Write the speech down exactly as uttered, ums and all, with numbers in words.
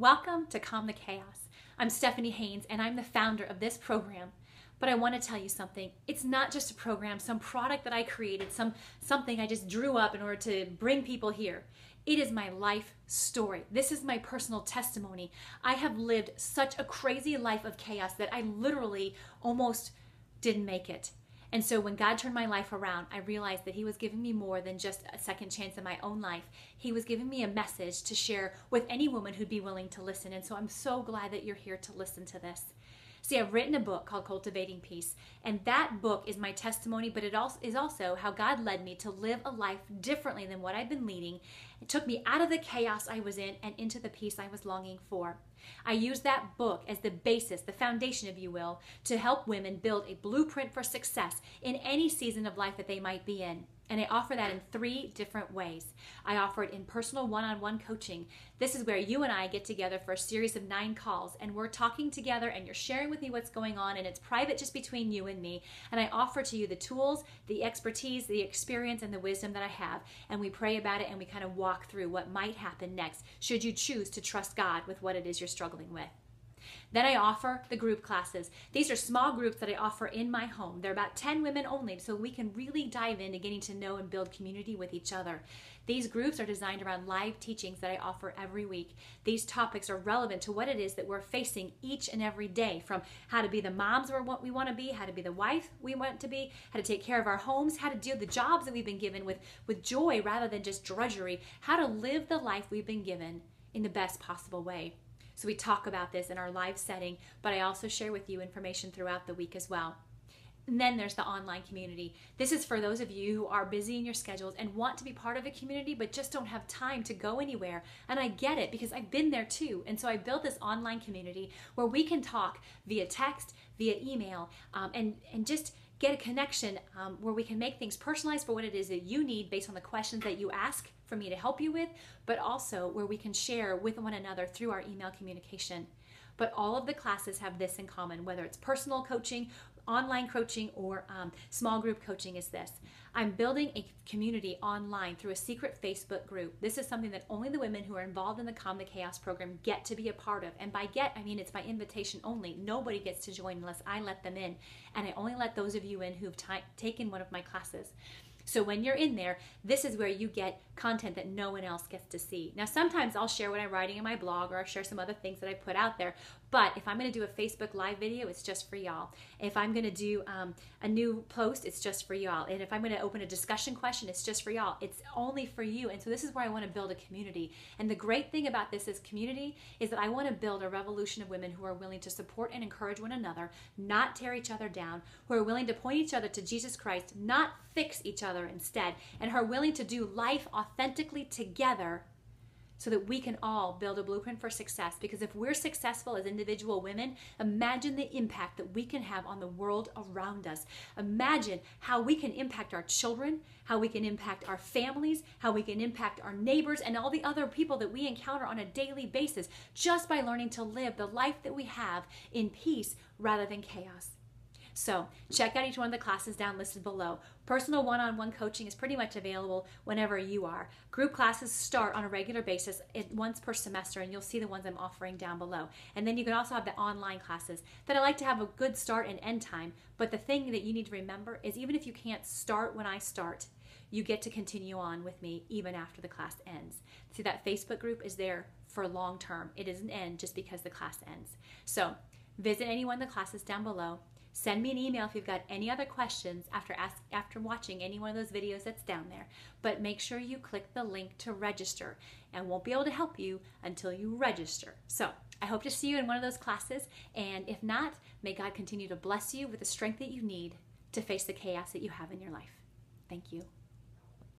Welcome to Calm the Chaos. I'm Stephanie Haynes and I'm the founder of this program. But I want to tell you something. It's not just a program, some product that I created, some something I just drew up in order to bring people here. It is my life story. This is my personal testimony. I have lived such a crazy life of chaos that I literally almost didn't make it. And so when God turned my life around, I realized that he was giving me more than just a second chance in my own life. He was giving me a message to share with any woman who'd be willing to listen. And so I'm so glad that you're here to listen to this. See, I've written a book called Cultivating Peace, and that book is my testimony, but it also is also how God led me to live a life differently than what I've been leading. It took me out of the chaos I was in and into the peace I was longing for. I used that book as the basis, the foundation, if you will, to help women build a blueprint for success in any season of life that they might be in. And I offer that in three different ways. I offer it in personal one-on-one coaching. This is where you and I get together for a series of nine calls, and we're talking together and you're sharing with me what's going on, and it's private just between you and me. And I offer to you the tools, the expertise, the experience, and the wisdom that I have. And we pray about it and we kind of walk through what might happen next should you choose to trust God with what it is you're struggling with. Then I offer the group classes. These are small groups that I offer in my home. They're about ten women only, so we can really dive into getting to know and build community with each other. These groups are designed around live teachings that I offer every week. These topics are relevant to what it is that we're facing each and every day, from how to be the moms we want to be, how to be the wife we want to be, how to take care of our homes, how to do the jobs that we've been given with, with joy rather than just drudgery, how to live the life we've been given in the best possible way. So we talk about this in our live setting, but I also share with you information throughout the week as well. And then there's the online community. This is for those of you who are busy in your schedules and want to be part of a community but just don't have time to go anywhere. And I get it because I've been there too. And so I built this online community where we can talk via text, via email, um, and, and just get a connection um, where we can make things personalized for what it is that you need based on the questions that you ask for me to help you with, but also where we can share with one another through our email communication. But all of the classes have this in common, whether it's personal coaching, online coaching, or um, small group coaching is this. I'm building a community online through a secret Facebook group. This is something that only the women who are involved in the Calm the Chaos program get to be a part of. And by get, I mean it's by invitation only. Nobody gets to join unless I let them in. And I only let those of you in who've t- taken one of my classes. So when you're in there, this is where you get content that no one else gets to see. Now, sometimes I'll share what I'm writing in my blog, or I'll share some other things that I put out there. But if I'm going to do a Facebook Live video, it's just for y'all. If I'm going to do um, a new post, it's just for y'all. And if I'm going to open a discussion question, it's just for y'all. It's only for you. And so this is where I want to build a community. And the great thing about this is community is that I want to build a revolution of women who are willing to support and encourage one another, not tear each other down, who are willing to point each other to Jesus Christ, not fix each other instead, and who are willing to do life authentically together, so that we can all build a blueprint for success. Because if we're successful as individual women, imagine the impact that we can have on the world around us. Imagine how we can impact our children, how we can impact our families, how we can impact our neighbors, and all the other people that we encounter on a daily basis, just by learning to live the life that we have in peace rather than chaos. So check out each one of the classes down listed below. Personal one-on-one coaching is pretty much available whenever you are. Group classes start on a regular basis once per semester, and you'll see the ones I'm offering down below. And then you can also have the online classes that I like to have a good start and end time. But the thing that you need to remember is even if you can't start when I start, you get to continue on with me even after the class ends. See, that Facebook group is there for long term. It doesn't end just because the class ends. So visit any one of the classes down below. Send me an email if you've got any other questions after ask, after watching any one of those videos that's down there. But make sure you click the link to register, and won't be able to help you until you register. So I hope to see you in one of those classes, and if not, may God continue to bless you with the strength that you need to face the chaos that you have in your life. Thank you.